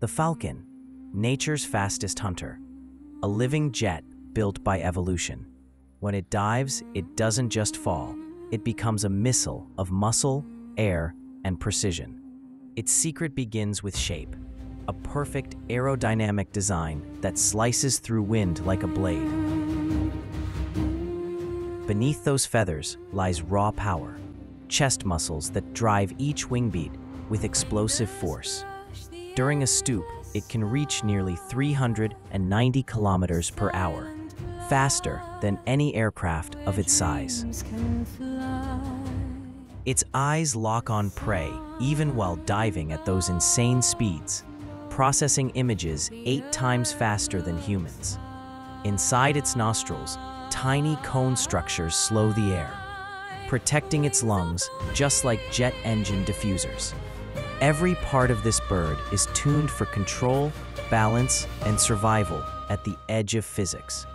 The falcon, nature's fastest hunter, a living jet built by evolution. When it dives, it doesn't just fall, it becomes a missile of muscle, air, and precision. Its secret begins with shape, a perfect aerodynamic design that slices through wind like a blade. Beneath those feathers lies raw power, chest muscles that drive each wingbeat with explosive force. During a stoop, it can reach nearly 390 kilometers per hour, faster than any aircraft of its size. Its eyes lock on prey, even while diving at those insane speeds, processing images 8 times faster than humans. Inside its nostrils, tiny cone structures slow the air, protecting its lungs just like jet engine diffusers. Every part of this bird is tuned for control, balance, and survival at the edge of physics.